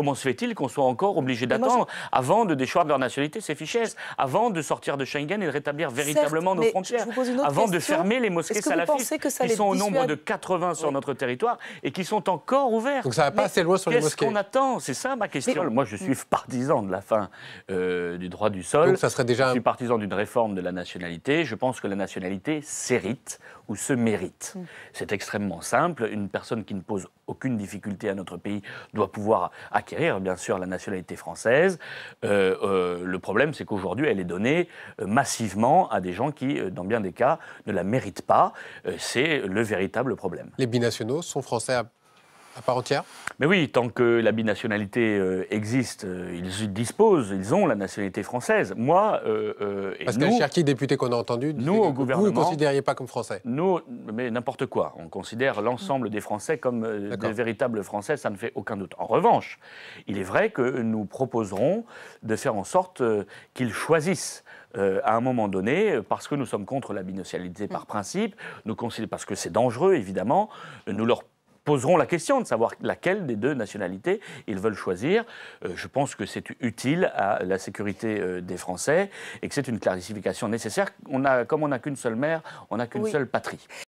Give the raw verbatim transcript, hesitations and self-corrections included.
Comment se fait-il qu'on soit encore obligé d'attendre je... avant de déchoir de leur nationalité ces fichiers, avant de sortir de Schengen et de rétablir véritablement certes, nos frontières, avant question. de fermer les mosquées salafistes que ça qui sont au nombre de quatre-vingts sur oui. notre territoire et qui sont encore ouvertes. Donc ça va pas mais assez loin sur les mosquées. Qu'est-ce qu'on attend? C'est ça ma question. Mais... Moi je suis partisan de la fin euh, du droit du sol. Donc ça serait déjà... Je suis partisan d'une réforme de la nationalité. Je pense que la nationalité s'hérite ou se mérite. Mmh. C'est extrêmement simple. Une personne qui ne pose aucune difficulté à notre pays doit pouvoir acquérir, bien sûr, la nationalité française. Euh, euh, le problème, c'est qu'aujourd'hui, elle est donnée euh, massivement à des gens qui, euh, dans bien des cas, ne la méritent pas. Euh, c'est le véritable problème. Les binationaux sont français à... à part entière ? Mais oui, tant que la binationalité euh, existe, euh, ils disposent, ils ont la nationalité française. Moi, euh, euh, et Pascal nous, Cherki, député qu'on a entendu, nous, au gouvernement, vous ne considériez pas comme français. Nous, mais n'importe quoi. On considère l'ensemble des Français comme euh, des véritables Français, ça ne fait aucun doute. En revanche, il est vrai que nous proposerons de faire en sorte euh, qu'ils choisissent Euh, à un moment donné, parce que nous sommes contre la binationalité mmh. par principe, nous considérons, parce que c'est dangereux, évidemment, nous leur poserons la question de savoir laquelle des deux nationalités ils veulent choisir. Euh, je pense que c'est utile à la sécurité euh, des Français et que c'est une clarification nécessaire. On a, comme on n'a qu'une seule mère, on n'a qu'une oui. seule patrie.